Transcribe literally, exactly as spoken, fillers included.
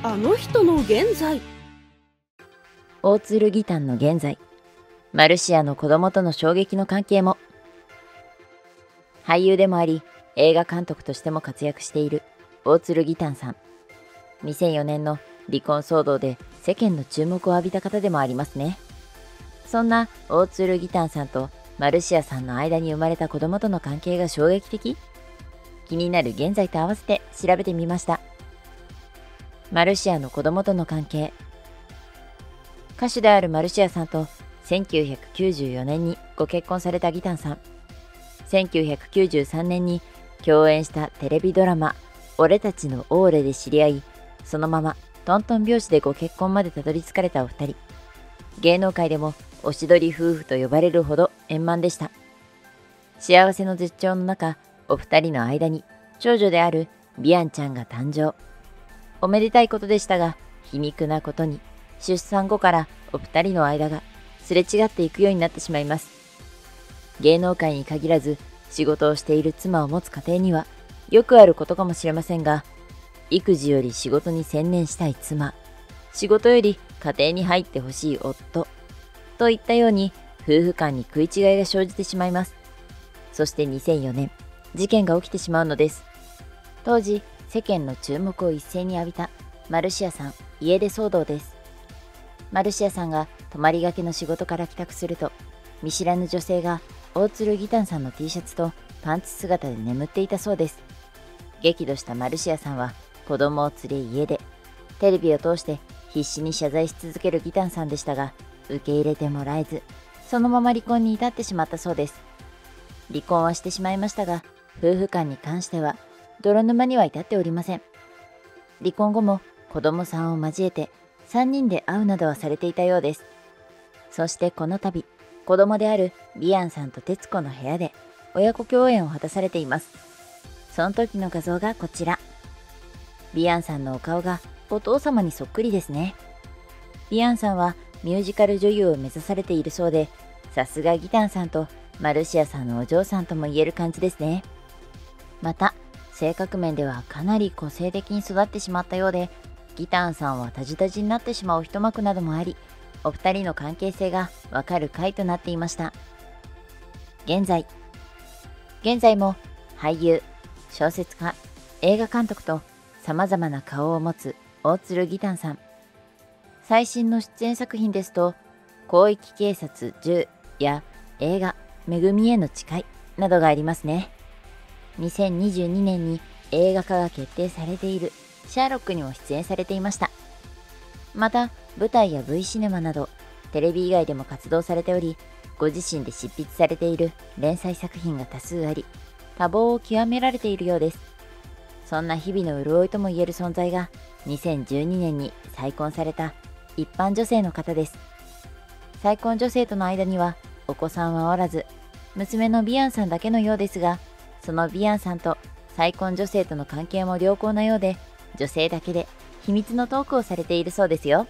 あの人の現在。大剣譚の現在、マルシアの子供との衝撃の関係も。俳優でもあり映画監督としても活躍している大剣譚さん、にせんよねんの離婚騒動で世間の注目を浴びた方でもありますね。そんな大剣譚さんとマルシアさんの間に生まれた子供との関係が衝撃的。気になる現在と合わせて調べてみました。マルシアの子供との関係。歌手であるマルシアさんとせんきゅうひゃくきゅうじゅうよねんにご結婚されたギタンさん、せんきゅうひゃくきゅうじゅうさんねんに共演したテレビドラマ「俺たちのオーレ」で知り合い、そのままトントン拍子でご結婚までたどり着かれたお二人。芸能界でもおしどり夫婦と呼ばれるほど円満でした。幸せの絶頂の中、お二人の間に長女であるビアンちゃんが誕生。おめでたいことでしたが、皮肉なことに出産後からお二人の間がすれ違っていくようになってしまいます。芸能界に限らず仕事をしている妻を持つ家庭にはよくあることかもしれませんが、育児より仕事に専念したい妻、仕事より家庭に入ってほしい夫といったように夫婦間に食い違いが生じてしまいます。そしてにせんよねん、事件が起きてしまうのです。当時世間の注目を一斉に浴びたマルシアさん家出騒動です。マルシアさんが泊まりがけの仕事から帰宅すると、見知らぬ女性が大鶴ギタンさんの T シャツとパンツ姿で眠っていたそうです。激怒したマルシアさんは子供を連れ家出。テレビを通して必死に謝罪し続けるギタンさんでしたが、受け入れてもらえず、そのまま離婚に至ってしまったそうです。離婚はしてしまいましたが、夫婦間に関しては泥沼には至っておりません。離婚後も子供さんを交えてさんにんで会うなどはされていたようです。そしてこの度、子供であるビアンさんと徹子の部屋で親子共演を果たされています。その時の画像がこちら。ビアンさんのお顔がお父様にそっくりですね。ビアンさんはミュージカル女優を目指されているそうで、さすがギタンさんとマルシアさんのお嬢さんとも言える感じですね。また性格面ではかなり個性的に育ってしまったようで、ギタンさんはタジタジになってしまう一幕などもあり、お二人の関係性がわかる回となっていました。現在。現在も俳優、小説家、映画監督とさまざまな顔を持つ大剣譚さん。最新の出演作品ですと「広域警察じゅう」や映画「めぐみへの誓い」などがありますね。にせんにじゅうにねんに映画化が決定されている「シャーロック」にも出演されていました。また舞台や V シネマなどテレビ以外でも活動されており、ご自身で執筆されている連載作品が多数あり、多忙を極められているようです。そんな日々の潤いともいえる存在がにせんじゅうにねんに再婚された一般女性の方です。再婚女性との間にはお子さんはおらず、娘のビアンさんだけのようですが、そのビアンさんと再婚女性との関係も良好なようで、女性だけで秘密のトークをされているそうですよ。